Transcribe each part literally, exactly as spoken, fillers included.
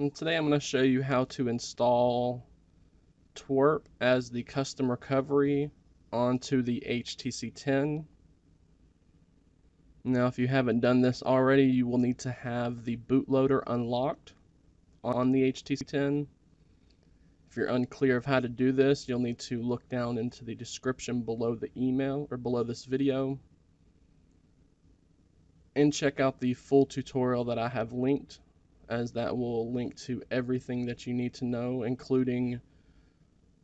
And today I'm going to show you how to install T W R P as the custom recovery onto the H T C ten. Now if you haven't done this already, you will need to have the bootloader unlocked on the H T C ten. If you're unclear of how to do this, you'll need to look down into the description below the email or below this video and check out the full tutorial that I have linked, as that will link to everything that you need to know, including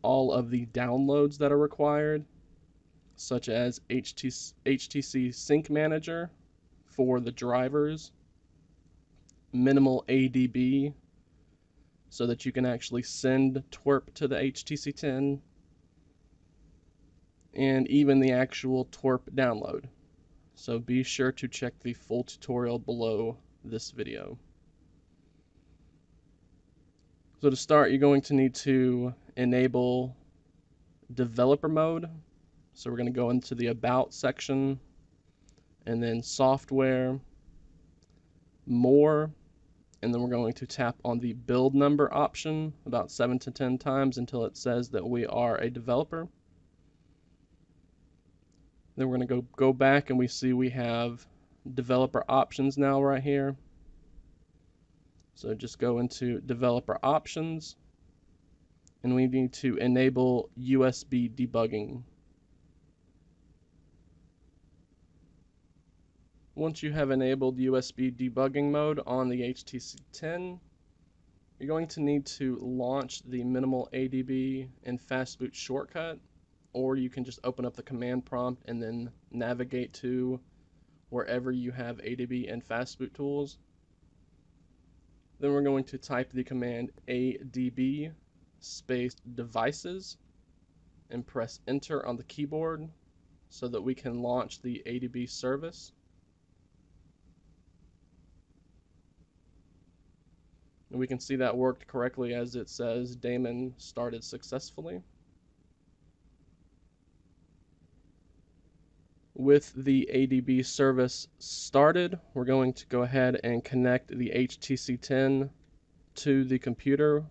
all of the downloads that are required, such as H T C, H T C Sync Manager for the drivers, Minimal A D B so that you can actually send T W R P to the H T C ten, and even the actual T W R P download. So be sure to check the full tutorial below this video. So to start, you're going to need to enable developer mode. So we're going to go into the About section, and then Software, More, and then we're going to tap on the build number option about seven to ten times until it says that we are a developer. Then we're going to go, go back, and we see we have developer options now right here. So just go into developer options, and we need to enable U S B debugging. Once you have enabled U S B debugging mode on the H T C ten, you're going to need to launch the Minimal A D B and Fastboot shortcut, or you can just open up the command prompt and then navigate to wherever you have A D B and Fastboot tools. Then we're going to type the command A D B space devices and press enter on the keyboard so that we can launch the A D B service. And we can see that worked correctly, as it says daemon started successfully. With the A D B service started, we're going to go ahead and connect the H T C ten to the computer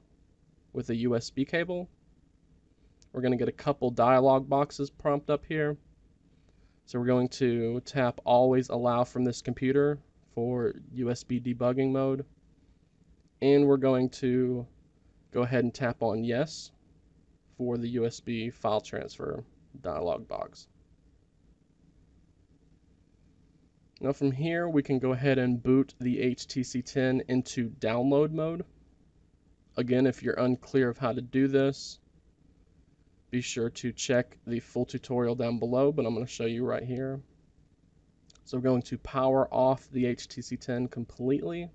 with a U S B cable. We're going to get a couple dialog boxes prompt up here. So we're going to tap Always Allow from this computer for U S B debugging mode. And we're going to go ahead and tap on Yes for the U S B file transfer dialog box. Now from here, we can go ahead and boot the H T C ten into download mode. Again, if you're unclear of how to do this, be sure to check the full tutorial down below, but I'm going to show you right here. So we're going to power off the H T C ten completely,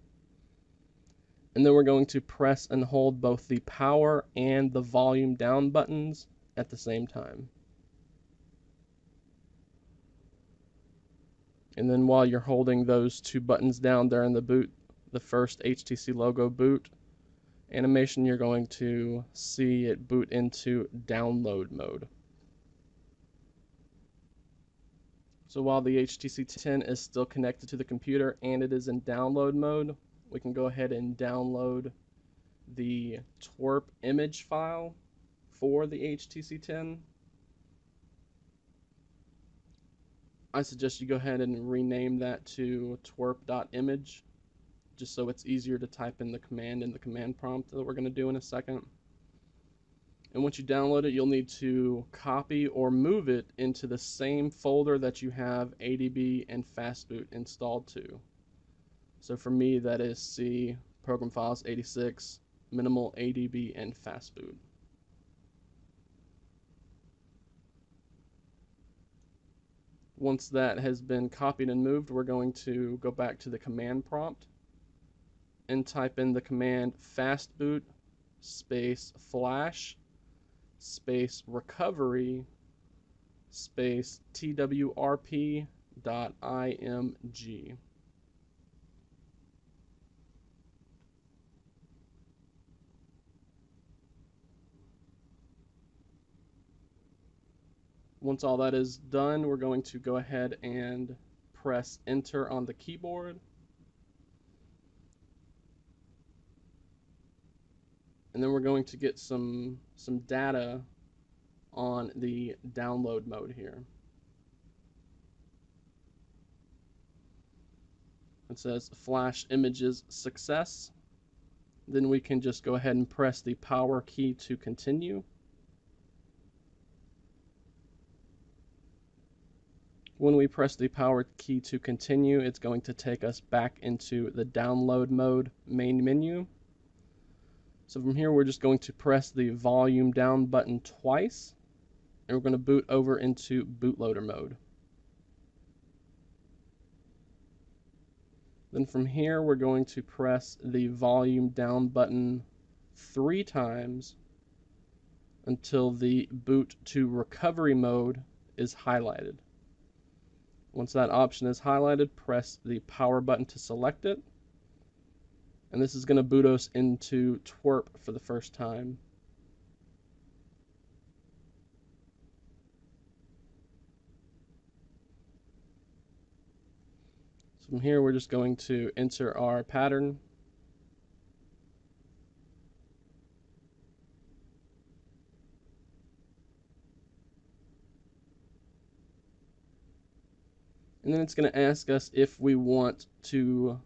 and then we're going to press and hold both the power and the volume down buttons at the same time. And then while you're holding those two buttons down during the boot, the first H T C logo boot animation, you're going to see it boot into download mode. So while the H T C ten is still connected to the computer and it is in download mode, we can go ahead and download the T W R P image file for the H T C ten. I suggest you go ahead and rename that to T W R P dot image, just so it's easier to type in the command in the command prompt that we're going to do in a second. And once you download it, you'll need to copy or move it into the same folder that you have A D B and Fastboot installed to. So for me, that is C, Program Files eighty-six, Minimal A D B, and Fastboot. Once that has been copied and moved, we're going to go back to the command prompt and type in the command fastboot space flash space recovery space T W R P dot img. Once all that is done, we're going to go ahead and press enter on the keyboard. and then we're going to get some some data on the download mode here. It says flash images success. Then we can just go ahead and press the power key to continue. When we press the power key to continue, it's going to take us back into the download mode main menu. So from here, we're just going to press the volume down button twice, and we're going to boot over into bootloader mode. Then from here, we're going to press the volume down button three times until the boot to recovery mode is highlighted. Once that option is highlighted, press the power button to select it. And this is going to boot us into T W R P for the first time. From here, we're just going to enter our pattern. And then it's going to ask us if we want to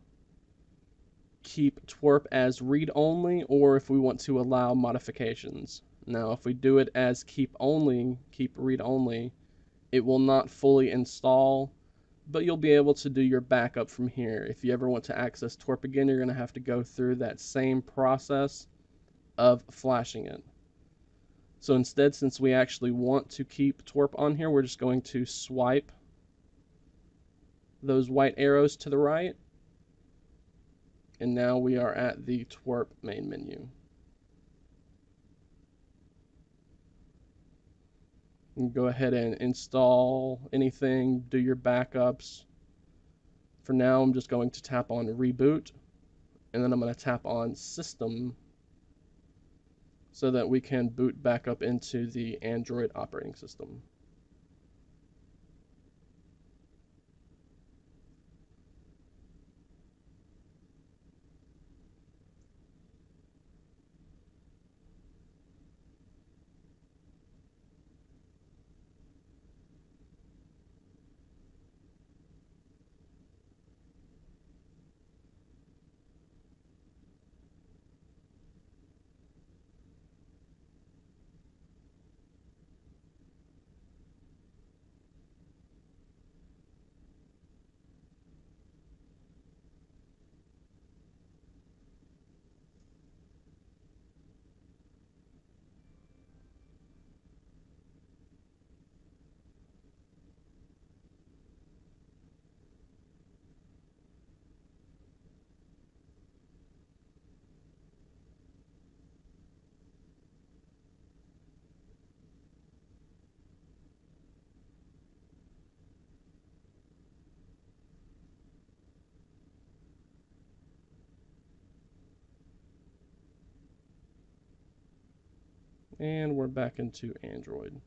keep T W R P as read-only or if we want to allow modifications. Now, if we do it as keep-only, keep read-only, it will not fully install, but you'll be able to do your backup from here. If you ever want to access T W R P again, you're going to have to go through that same process of flashing it. So instead, since we actually want to keep T W R P on here, we're just going to swipe those white arrows to the right. And now we are at the T W R P main menu. Go ahead and install anything, do your backups. For now, I'm just going to tap on reboot, and then I'm going to tap on system so that we can boot back up into the Android operating system. And we're back into Android.